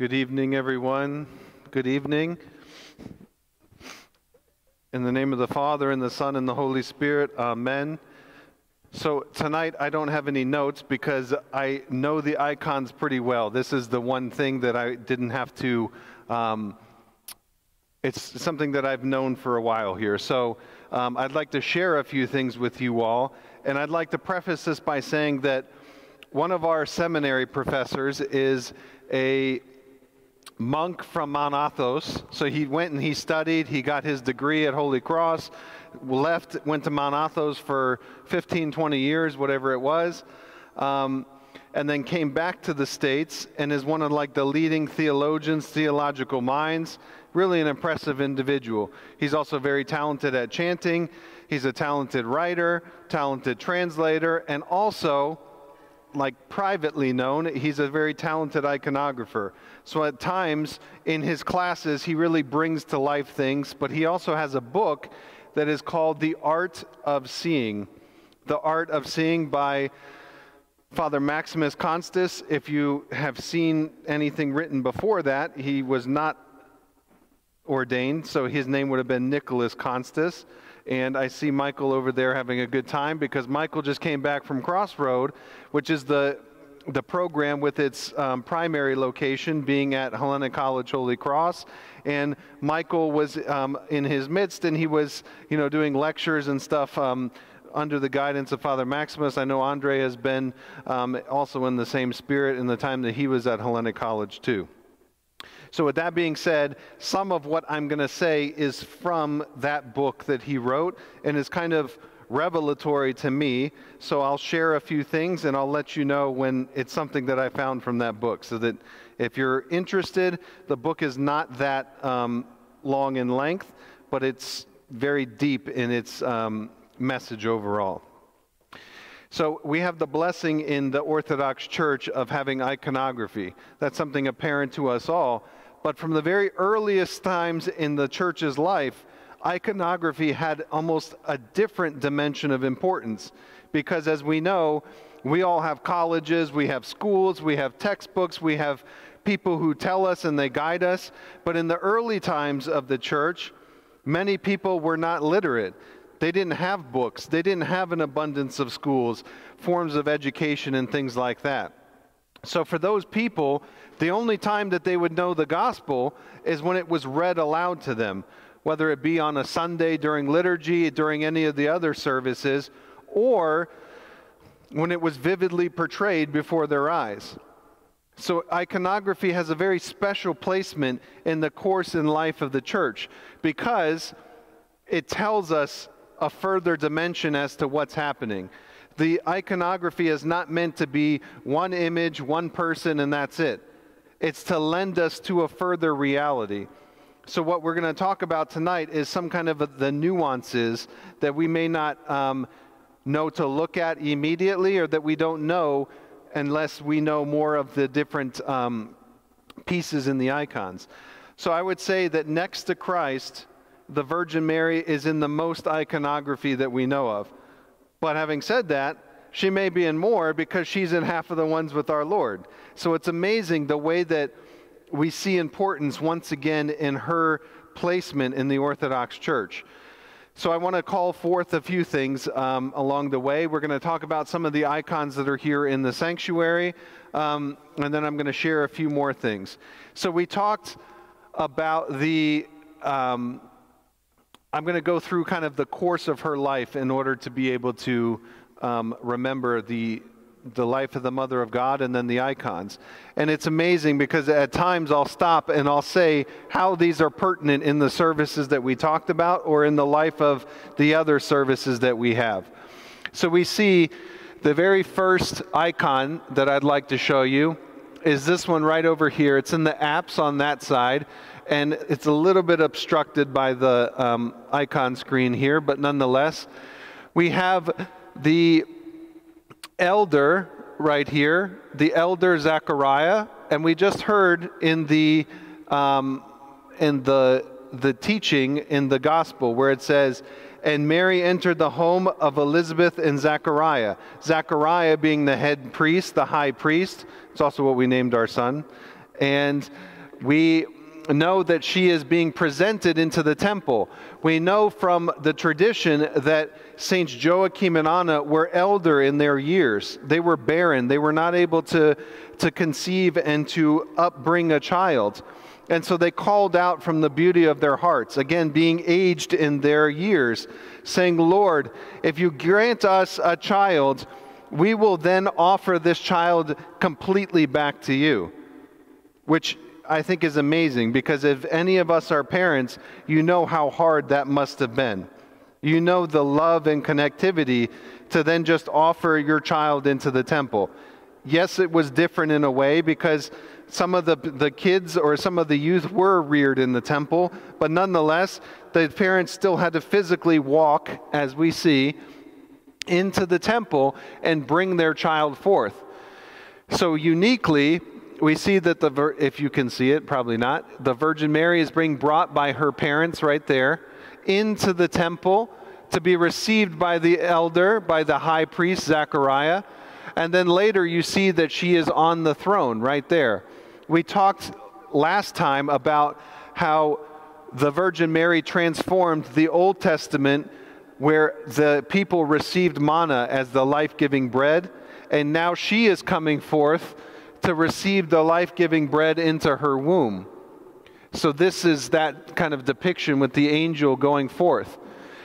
Good evening, everyone. Good evening. In the name of the Father, and the Son, and the Holy Spirit, amen. So tonight I don't have any notes because I know the icons pretty well. This is the one thing that I didn't have to, it's something that I've known for a while here. So I'd like to share a few things with you all, and I'd like to preface this by saying that one of our seminary professors is a monk from Mount Athos. So he went and he studied, he got his degree at Holy Cross, left, went to Mount Athos for 15, 20 years, whatever it was, and then came back to the States and is one of like the leading theologians, theological minds, really an impressive individual. He's also very talented at chanting, he's a talented writer, talented translator, and also, like privately known, he's a very talented iconographer. So at times in his classes he really brings to life things, but he also has a book that is called The Art of Seeing. The Art of Seeing by Father Maximus Constus. If you have seen anything written before that, he was not ordained, so his name would have been Nicholas Constus. And I see Michael over there having a good time because Michael just came back from Crossroad, which is the program with its primary location being at Hellenic College, Holy Cross. And Michael was in his midst, and he was, you know, doing lectures and stuff under the guidance of Father Maximus. I know Andre has been also in the same spirit in the time that he was at Hellenic College too. So with that being said, some of what I'm going to say is from that book that he wrote and is kind of revelatory to me. So I'll share a few things and I'll let you know when it's something that I found from that book, so that if you're interested, the book is not that long in length, but it's very deep in its message overall. So we have the blessing in the Orthodox Church of having iconography. That's something apparent to us all. But from the very earliest times in the church's life, iconography had almost a different dimension of importance, because as we know, we all have colleges, we have schools, we have textbooks, we have people who tell us and they guide us. But in the early times of the church, many people were not literate. They didn't have books, they didn't have an abundance of schools, forms of education and things like that. So for those people, the only time that they would know the gospel is when it was read aloud to them, whether it be on a Sunday during liturgy, during any of the other services, or when it was vividly portrayed before their eyes. So iconography has a very special placement in the course and life of the church, because it tells us a further dimension as to what's happening. The iconography is not meant to be one image, one person, and that's it. It's to lend us to a further reality. So what we're going to talk about tonight is some kind of the nuances that we may not know to look at immediately, or that we don't know unless we know more of the different pieces in the icons. So I would say that next to Christ, the Virgin Mary is in the most iconography that we know of. But having said that, she may be in more, because she's in half of the ones with our Lord. So it's amazing the way that we see importance once again in her placement in the Orthodox Church. So I want to call forth a few things along the way. We're going to talk about some of the icons that are here in the sanctuary, and then I'm going to share a few more things. So we talked about the... I'm going to go through kind of the course of her life in order to be able to remember the life of the Mother of God and then the icons. And it's amazing because at times I'll stop and I'll say how these are pertinent in the services that we talked about or in the life of the other services that we have. So we see the very first icon that I'd like to show you is this one right over here. It's in the apse on that side. And it's a little bit obstructed by the icon screen here, but nonetheless, we have the elder right here, the elder Zechariah, and we just heard in the teaching in the gospel where it says, "And Mary entered the home of Elizabeth and Zechariah." Zechariah being the head priest, the high priest. It's also what we named our son. And we know that she is being presented into the temple. We know from the tradition that Saints Joachim and Anna were elder in their years. They were barren. They were not able to conceive and to upbring a child. And so they called out from the beauty of their hearts, again, being aged in their years, saying, Lord, if you grant us a child, we will then offer this child completely back to you, which I think is amazing, because if any of us are parents, you know how hard that must have been. You know the love and connectivity to then just offer your child into the temple. Yes, it was different in a way, because some of the kids or some of the youth were reared in the temple, but nonetheless, the parents still had to physically walk, as we see, into the temple and bring their child forth. So uniquely, we see that if you can see it, probably not, the Virgin Mary is being brought by her parents right there into the temple to be received by the elder, by the high priest, Zechariah. And then later you see that she is on the throne right there. We talked last time about how the Virgin Mary transformed the Old Testament, where the people received manna as the life-giving bread, and now she is coming forth to receive the life-giving bread into her womb. So this is that kind of depiction with the angel going forth.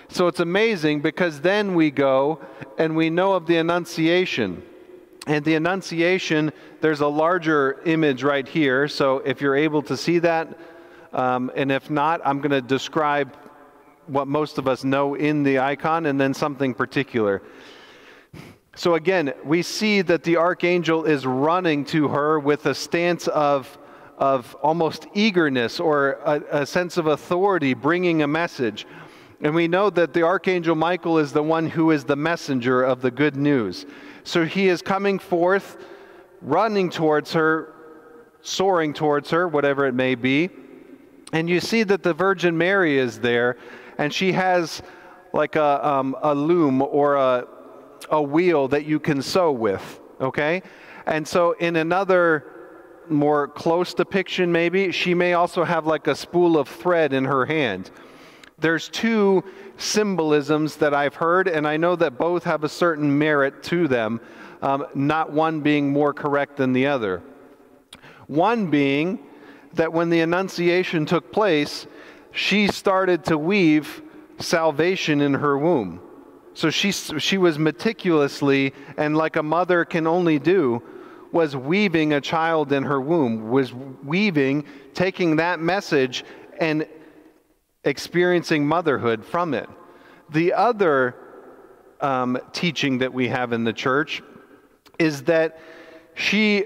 So it's amazing, because then we go and we know of the Annunciation. And the Annunciation, there's a larger image right here. So if you're able to see that, and if not, I'm going to describe what most of us know in the icon and then something particular. So again, we see that the archangel is running to her with a stance of almost eagerness or a sense of authority, bringing a message. And we know that the Archangel Michael is the one who is the messenger of the good news. So he is coming forth, running towards her, soaring towards her, whatever it may be. And you see that the Virgin Mary is there, and she has like a loom or a wheel that you can sew with, okay? And so in another more close depiction maybe, she may also have like a spool of thread in her hand. There's two symbolisms that I've heard, and I know that both have a certain merit to them, not one being more correct than the other. One being that when the Annunciation took place, she started to weave salvation in her womb. So she was meticulously, and like a mother can only do, was weaving a child in her womb, was weaving, taking that message and experiencing motherhood from it. The other teaching that we have in the church is that she,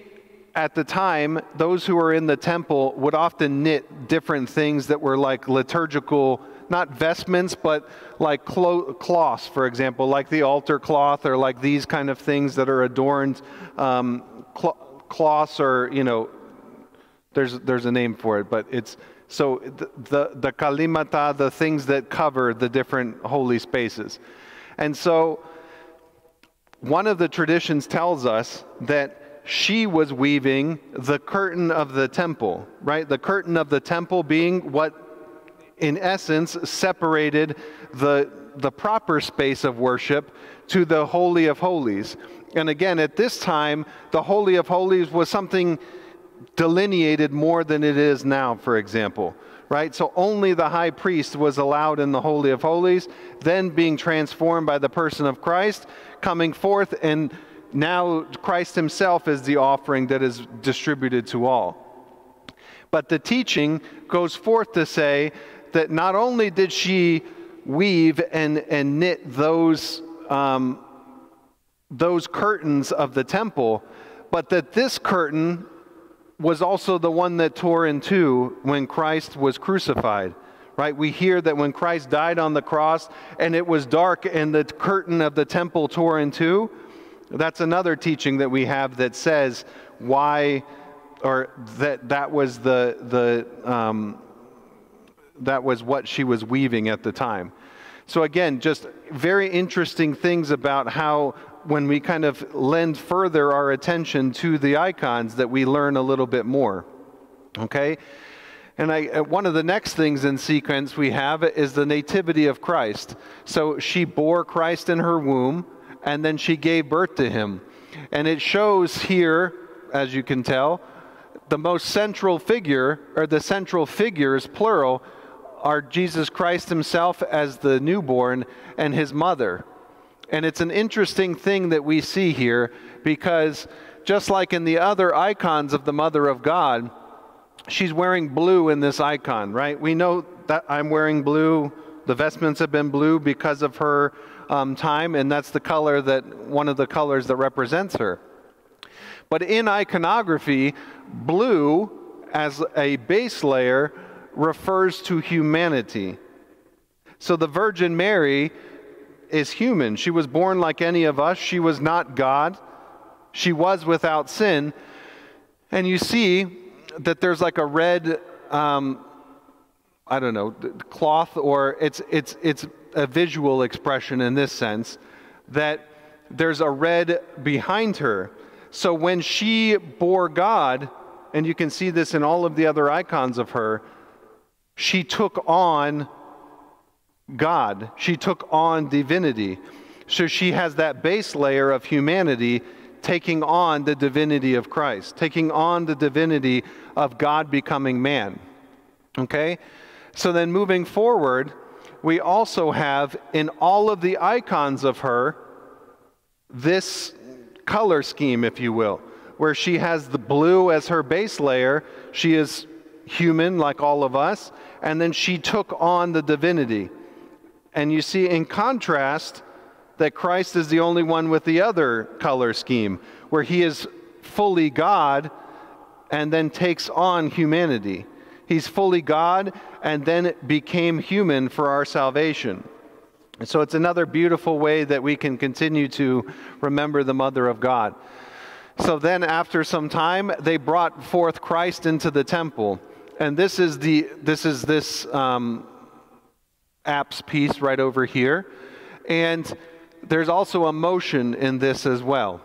at the time, those who were in the temple would often knit different things that were like liturgical, not vestments, but like cloths, for example, like the altar cloth or like these kind of things that are adorned cloths, or, you know, there's a name for it, but it's. So the kalimata, the things that cover the different holy spaces. And so one of the traditions tells us that she was weaving the curtain of the temple, right? The curtain of the temple being what, in essence, separated the proper space of worship to the Holy of Holies. And again, at this time, the Holy of Holies was something delineated more than it is now, for example, right? So only the high priest was allowed in the Holy of Holies, then being transformed by the person of Christ, coming forth, and now Christ himself is the offering that is distributed to all. But the teaching goes forth to say that not only did she weave and knit those curtains of the temple, but that this curtain was also the one that tore in two when Christ was crucified, right? We hear that when Christ died on the cross and it was dark and the curtain of the temple tore in two, that's another teaching that we have that says why, or that was that was what she was weaving at the time. So again, just very interesting things about how, when we kind of lend further our attention to the icons, that we learn a little bit more. Okay? And one of the next things in sequence we have is the nativity of Christ. So she bore Christ in her womb, and then she gave birth to him. And it shows here, as you can tell, the most central figure, or the central figures, plural, are Jesus Christ himself as the newborn and his mother. And it's an interesting thing that we see here, because just like in the other icons of the Mother of God, she's wearing blue in this icon, right? We know that I'm wearing blue. The vestments have been blue because of her time, and that's the color that, one of the colors that represents her. But in iconography, blue as a base layer refers to humanity. So the Virgin Mary is human. She was born like any of us. She was not God. She was without sin. And you see that there's like a red, I don't know, cloth, or it's a visual expression in this sense, that there's a red behind her. So when she bore God, and you can see this in all of the other icons of her, she took on God. She took on divinity. So she has that base layer of humanity taking on the divinity of Christ, taking on the divinity of God becoming man. Okay? So then moving forward, we also have in all of the icons of her this color scheme, if you will, where she has the blue as her base layer. She is human like all of us, and then she took on the divinity. And you see in contrast that Christ is the only one with the other color scheme, where he is fully God and then takes on humanity. He's fully God and then became human for our salvation. So it's another beautiful way that we can continue to remember the Mother of God. So then after some time, they brought forth Christ into the temple. And this is this apse piece right over here. And there's also a motion in this as well.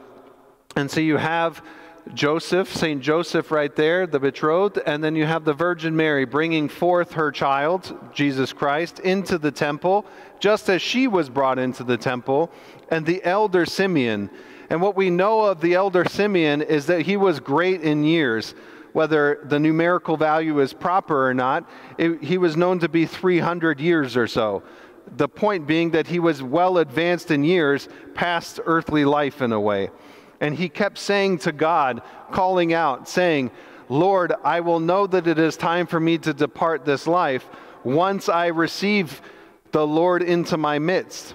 And so you have Joseph, St. Joseph right there, the betrothed, and then you have the Virgin Mary bringing forth her child, Jesus Christ, into the temple, just as she was brought into the temple, and the elder Simeon. And what we know of the elder Simeon is that he was great in years. Whether the numerical value is proper or not, he was known to be 300 years or so. The point being that he was well advanced in years, past earthly life in a way. And he kept saying to God, calling out, saying, "Lord, I will know that it is time for me to depart this life once I receive the Lord into my midst."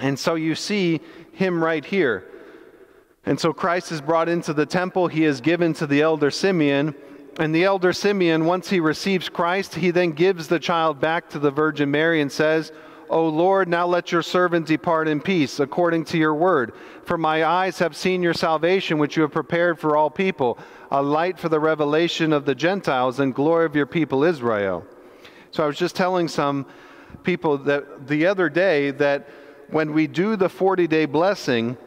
And so you see him right here. And so Christ is brought into the temple. He is given to the elder Simeon. And the elder Simeon, once he receives Christ, he then gives the child back to the Virgin Mary and says, "O Lord, now let your servant depart in peace, according to your word. For my eyes have seen your salvation, which you have prepared for all people, a light for the revelation of the Gentiles and glory of your people Israel." So I was just telling some people that the other day that when we do the 40-day blessing,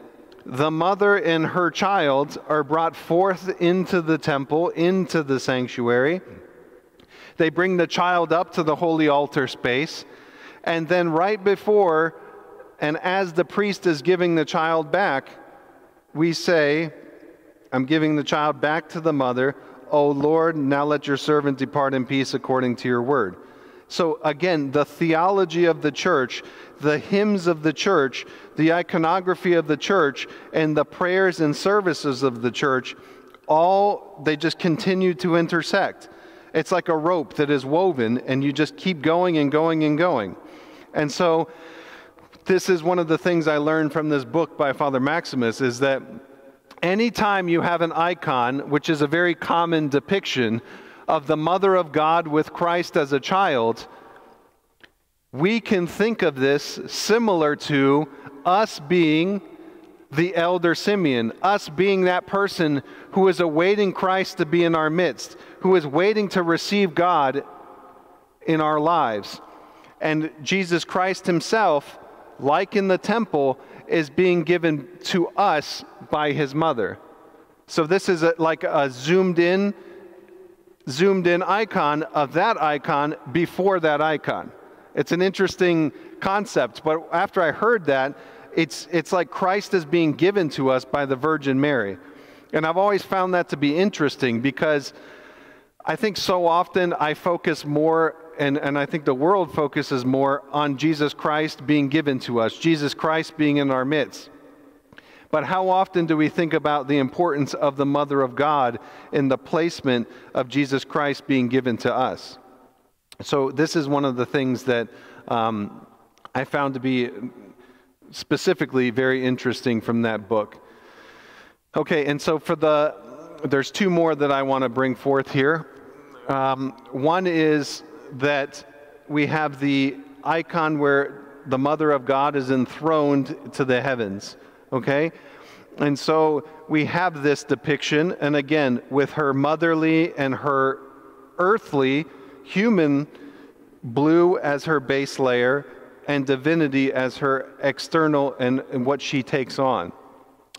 the mother and her child are brought forth into the temple, into the sanctuary. They bring the child up to the holy altar space. And then right before, and as the priest is giving the child back, we say, "I'm giving the child back to the mother. O Lord, now let your servant depart in peace according to your word." So again, the theology of the church, the hymns of the church, the iconography of the church, and the prayers and services of the church, all, they just continue to intersect. It's like a rope that is woven, and you just keep going and going and going. And so this is one of the things I learned from this book by Father Maximus, is that anytime you have an icon, which is a very common depiction of the Mother of God with Christ as a child, we can think of this similar to us being the elder Simeon, us being that person who is awaiting Christ to be in our midst, who is waiting to receive God in our lives. And Jesus Christ himself, like in the temple, is being given to us by his mother. So this is like a zoomed in zoomed-in icon of that icon before that icon. It's an interesting concept, but after I heard that, it's like Christ is being given to us by the Virgin Mary. And I've always found that to be interesting because I think so often I focus more, and I think the world focuses more on Jesus Christ being given to us, Jesus Christ being in our midst. But how often do we think about the importance of the Mother of God in the placement of Jesus Christ being given to us? So this is one of the things that I found to be specifically very interesting from that book. Okay, and so there's two more that I want to bring forth here. One is that we have the icon where the Mother of God is enthroned to the heavens, okay? And so we have this depiction, and again, with her motherly and her earthly, human blue as her base layer, and divinity as her external and what she takes on.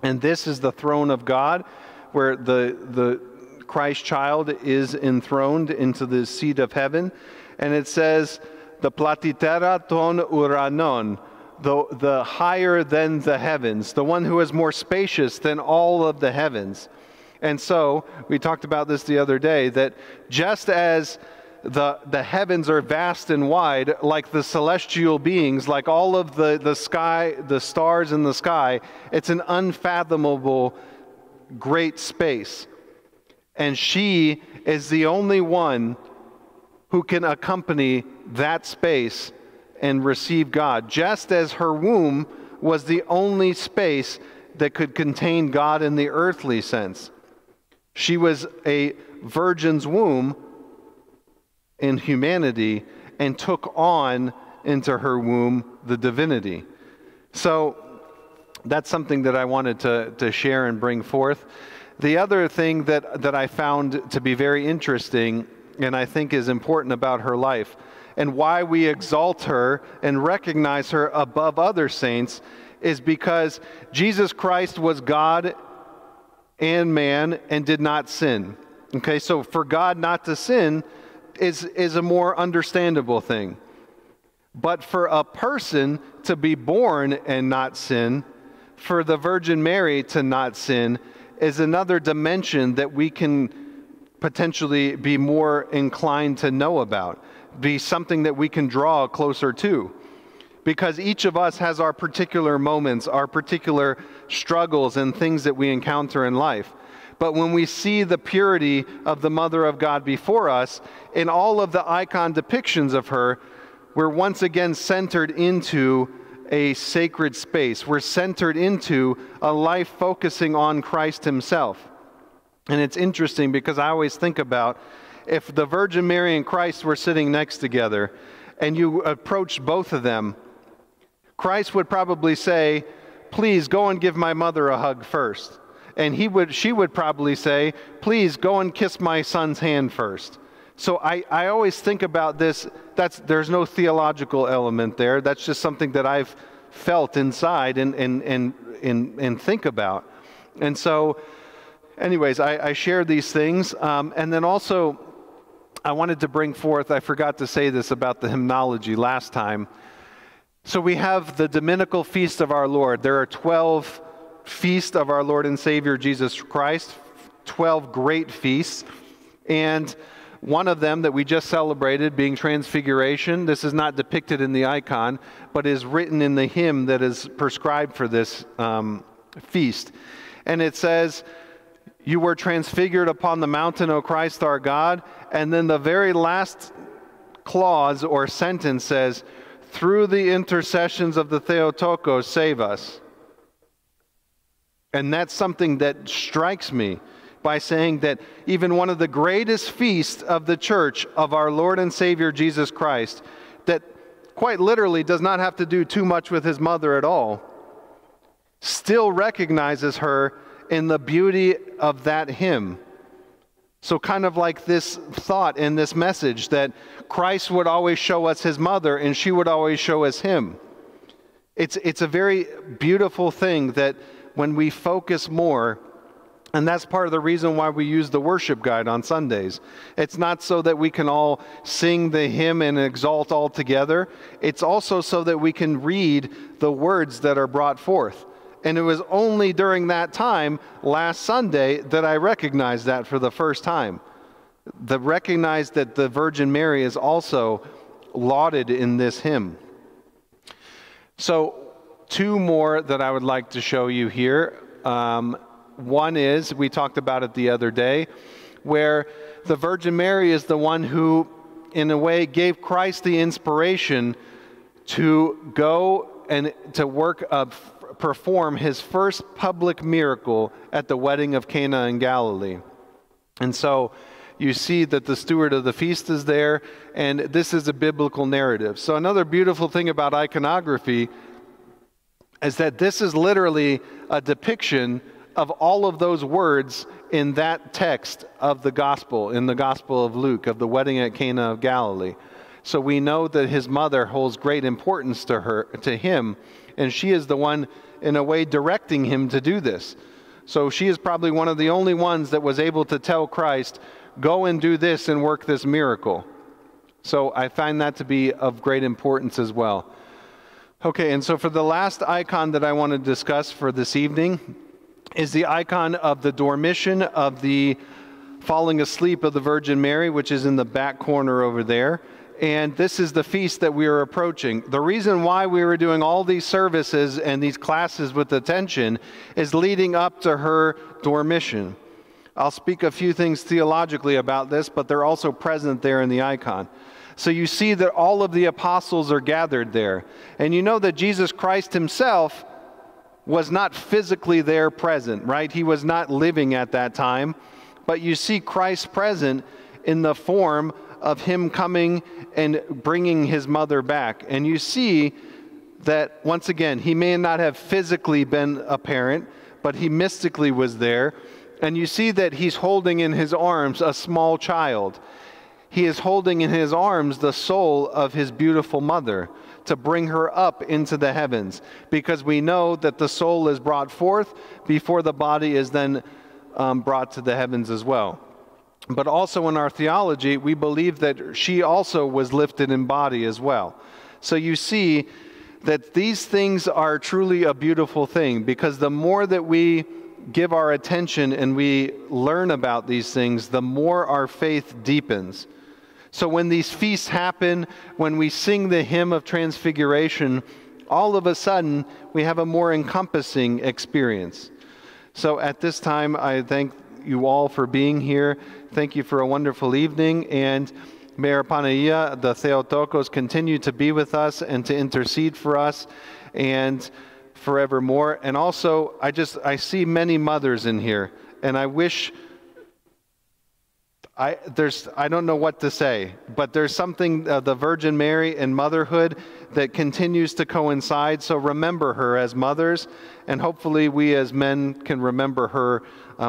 And this is the throne of God, where the Christ child is enthroned into the seat of heaven. And it says, the Platytera ton uranon, the higher than the heavens, the one who is more spacious than all of the heavens. And so, we talked about this the other day, that just as the heavens are vast and wide, like the celestial beings, like all of the sky, the stars in the sky, it's an unfathomable great space. And she is the only one who can accompany that space and receive God, just as her womb was the only space that could contain God in the earthly sense. She was a virgin's womb in humanity and took on into her womb the divinity. So that's something that I wanted to share and bring forth. The other thing that I found to be very interesting and I think is important about her life and why we exalt her and recognize her above other saints is because Jesus Christ was God and man and did not sin. Okay, so for God not to sin is a more understandable thing. But for a person to be born and not sin, for the Virgin Mary to not sin, is another dimension that we can potentially be more inclined to know about, be something that we can draw closer to. Because each of us has our particular moments, our particular struggles and things that we encounter in life. But when we see the purity of the Mother of God before us, in all of the icon depictions of her, we're once again centered into a sacred space. We're centered into a life focusing on Christ himself. And it's interesting because I always think about if the Virgin Mary and Christ were sitting next together and you approached both of them, Christ would probably say, "Please go and give my mother a hug first." And she would probably say, "Please go and kiss my son's hand first." So I always think about this. There's no theological element there. That's just something that I've felt inside and think about. And so, anyways, I share these things. And then also, I wanted to bring forth, I forgot to say this about the hymnology last time. So we have the Dominical Feast of our Lord. There are 12 feasts of our Lord and Savior Jesus Christ, 12 great feasts. And one of them that we just celebrated being Transfiguration, this is not depicted in the icon, but is written in the hymn that is prescribed for this feast. And it says, "You were transfigured upon the mountain, O Christ our God." And then the very last clause or sentence says, "Through the intercessions of the Theotokos, save us." And that's something that strikes me, by saying that even one of the greatest feasts of the church of our Lord and Savior Jesus Christ, that quite literally does not have to do too much with his mother at all, still recognizes her in the beauty of that hymn. So kind of like this thought in this message that Christ would always show us his mother and she would always show us him. It's a very beautiful thing that when we focus more And that's part of the reason why we use the worship guide on Sundays. It's not so that we can all sing the hymn and exalt all together. It's also so that we can read the words that are brought forth. And it was only during that time, last Sunday, that I recognized that for the first time. The recognize that the Virgin Mary is also lauded in this hymn. So, two more that I would like to show you here. One is, we talked about it the other day, where the Virgin Mary is the one who, in a way, gave Christ the inspiration to go and to perform his first public miracle at the wedding of Cana in Galilee. And so, you see that the steward of the feast is there, and this is a biblical narrative. So another beautiful thing about iconography is that this is literally a depiction of all of those words in that text of the gospel, in the Gospel of Luke, of the wedding at Cana of Galilee. So we know that his mother holds great importance to him, and she is the one, in a way, directing him to do this. So she is probably one of the only ones that was able to tell Christ, go and do this and work this miracle. So I find that to be of great importance as well. Okay, and so for the last icon that I want to discuss for this evening is the icon of the Dormition, of the falling asleep of the Virgin Mary, which is in the back corner over there. And this is the feast that we are approaching. The reason why we were doing all these services and these classes with attention is leading up to her Dormition. I'll speak a few things theologically about this, but they're also present there in the icon. So you see that all of the apostles are gathered there. And you know that Jesus Christ himself was not physically there present, right? He was not living at that time. But you see Christ present in the form of him coming and bringing his mother back. And you see that, once again, he may not have physically been apparent, but he mystically was there. And you see that he's holding in his arms a small child. He is holding in his arms the soul of his beautiful mother to bring her up into the heavens, because we know that the soul is brought forth before the body is then brought to the heavens as well. But also in our theology, we believe that she also was lifted in body as well. So you see that these things are truly a beautiful thing, because the more that we give our attention and we learn about these things, the more our faith deepens. So when these feasts happen, when we sing the hymn of Transfiguration, all of a sudden we have a more encompassing experience. So at this time, I thank you all for being here. Thank you for a wonderful evening, and may our Panagia, the Theotokos, continue to be with us and to intercede for us and forevermore. And also, I see many mothers in here, and I wish I don't know what to say, but there's something the Virgin Mary and motherhood that continues to coincide. So remember her as mothers, and hopefully we as men can remember her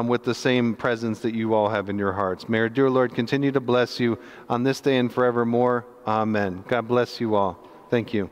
with the same presence that you all have in your hearts. May our dear Lord continue to bless you on this day and forevermore. Amen. God bless you all. Thank you.